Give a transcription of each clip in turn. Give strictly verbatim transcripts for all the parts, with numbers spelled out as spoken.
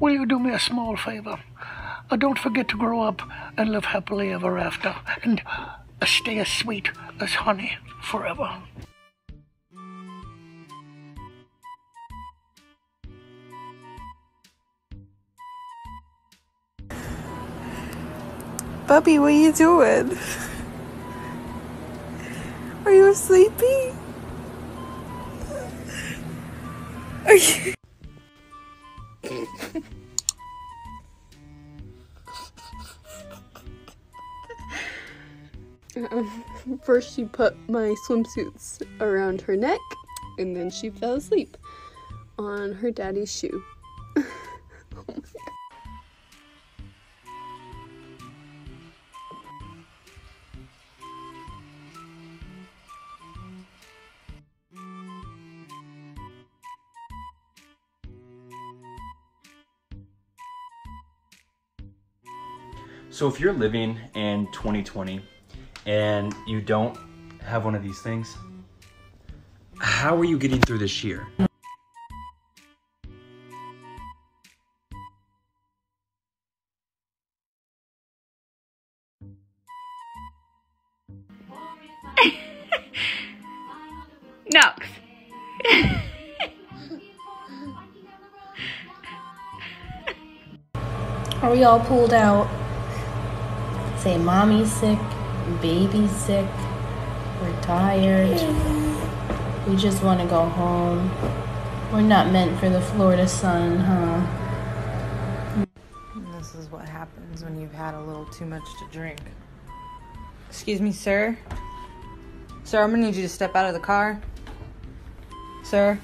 Will you do me a small favor? Uh, don't forget to grow up and live happily ever after, and uh, stay as sweet as honey forever. Bubby, what are you doing? Are you sleepy? Are you... um, first she put my swimsuits around her neck, and then she fell asleep on her daddy's shoe. Oh my God. So if you're living in twenty twenty and you don't have one of these things, how are you getting through this year? Knox. Are we all pulled out? Say, mommy's sick, baby's sick, we're tired, we just want to go home. We're not meant for the Florida sun, huh? This is what happens when you've had a little too much to drink. Excuse me, sir? Sir, I'm gonna need you to step out of the car. Sir?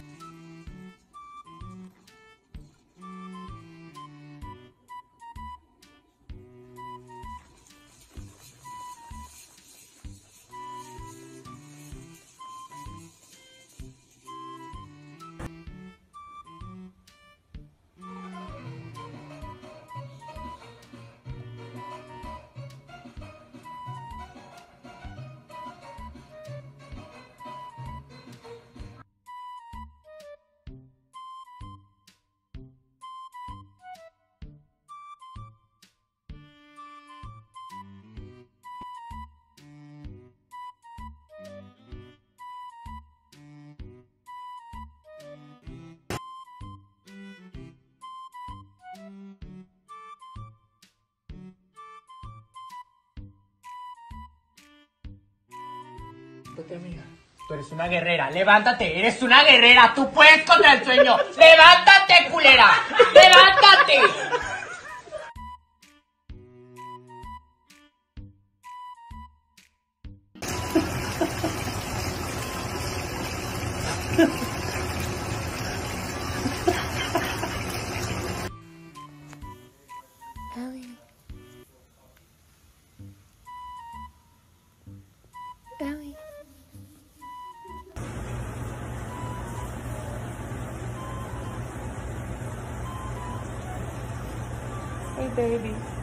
Tú eres una guerrera, levántate, eres una guerrera, tú puedes contra el sueño, levántate, culera, levántate. Baby.